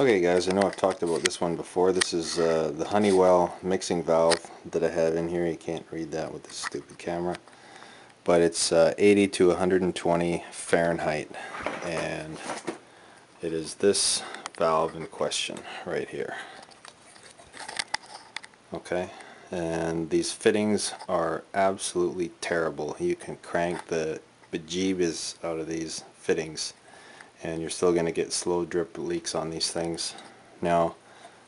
Okay guys, I know I've talked about this one before. This is the Honeywell mixing valve that I have in here. You can't read that with this stupid camera, but it's 80 to 120 Fahrenheit, and it is this valve in question right here. Okay, and these fittings are absolutely terrible. You can crank the bejeebus out of these fittings and you're still going to get slow drip leaks on these things. Now,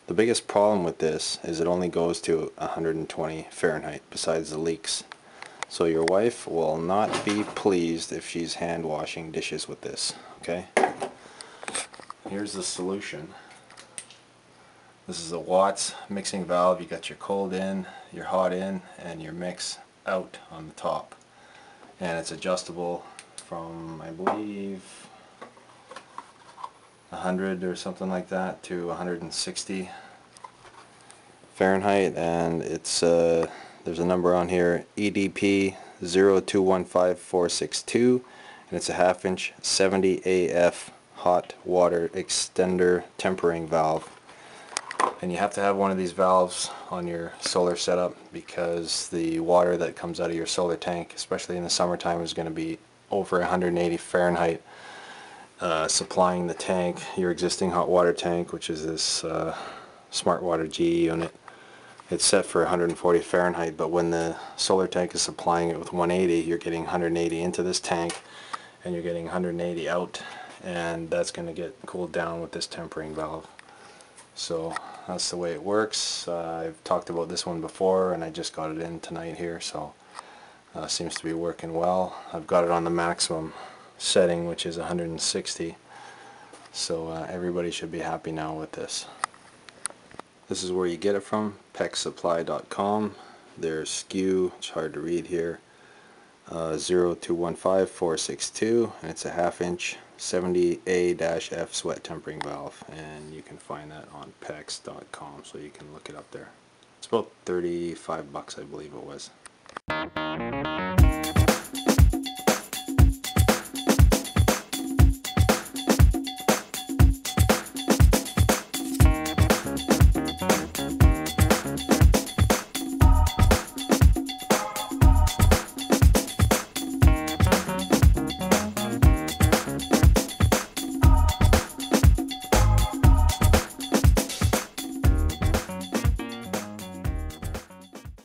the biggest problem with this is it only goes to 120 Fahrenheit besides the leaks. So your wife will not be pleased if she's hand washing dishes with this. Okay? Here's the solution. This is a Watts mixing valve. You got your cold in, your hot in, and your mix out on the top. And it's adjustable from, I believe, 100 or something like that to 160 Fahrenheit, and it's there's a number on here, EDP0215462, and it's a 1/2 inch 70AF hot water extender tempering valve. And you have to have one of these valves on your solar setup because the water that comes out of your solar tank, especially in the summertime, is going to be over 180 Fahrenheit. Supplying the tank, your existing hot water tank, which is this smart water GE unit. It's set for 140 Fahrenheit, but when the solar tank is supplying it with 180, you're getting 180 into this tank and you're getting 180 out, and that's going to get cooled down with this tempering valve. So that's the way it works. I've talked about this one before and I just got it in tonight here, so seems to be working well. I've got it on the maximum setting, which is 160, so everybody should be happy now with this. This is where you get it from, pexsupply.com. their SKU, it's hard to read here, 0215462, and it's a 1/2 inch 70A-F sweat tempering valve, and you can find that on pex.com, so you can look it up there. It's about $35 bucks, I believe it was.